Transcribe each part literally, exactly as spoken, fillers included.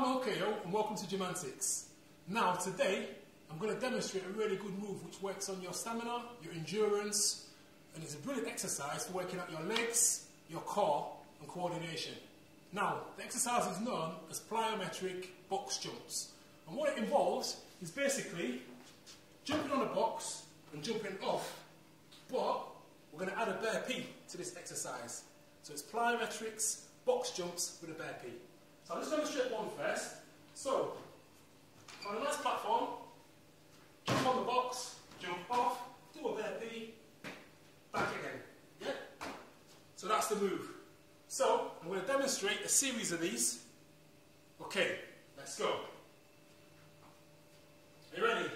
I'm Okeo and welcome to Gymantix. Now today I'm going to demonstrate a really good move which works on your stamina, your endurance, and it's a brilliant exercise for working out your legs, your core and coordination. Now the exercise is known as plyometric box jumps, and what it involves is basically jumping on a box and jumping off, but we're going to add a burpee P to this exercise. So it's plyometrics, box jumps with a burpee. So I'll just demonstrate one first. So, on a nice platform, jump on the box, jump off, do a burpee, back again. Yeah? So that's the move. So, I'm going to demonstrate a series of these. Okay, let's go. Are you ready?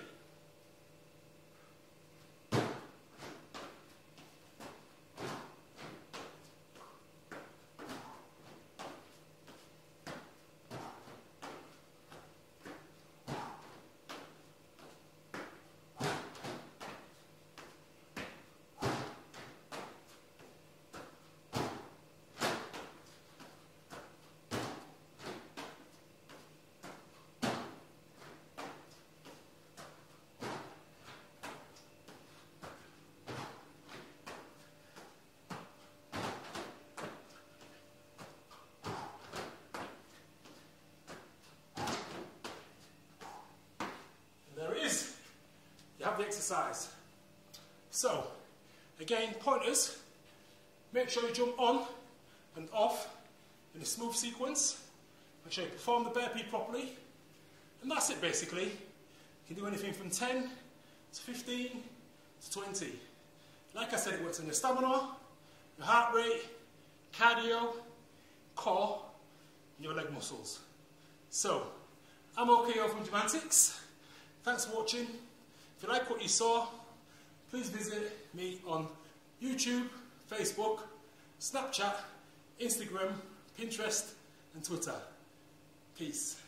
Have the exercise. So again, pointers, make sure you jump on and off in a smooth sequence, make sure you perform the burpee properly, and that's it basically. You can do anything from ten to fifteen to twenty. Like I said, it works on your stamina, your heart rate, cardio, core and your leg muscles. So I'm Okeo from Gymantix. Thanks for watching. If you like what you saw, please visit me on YouTube, Facebook, Snapchat, Instagram, Pinterest and Twitter. Peace.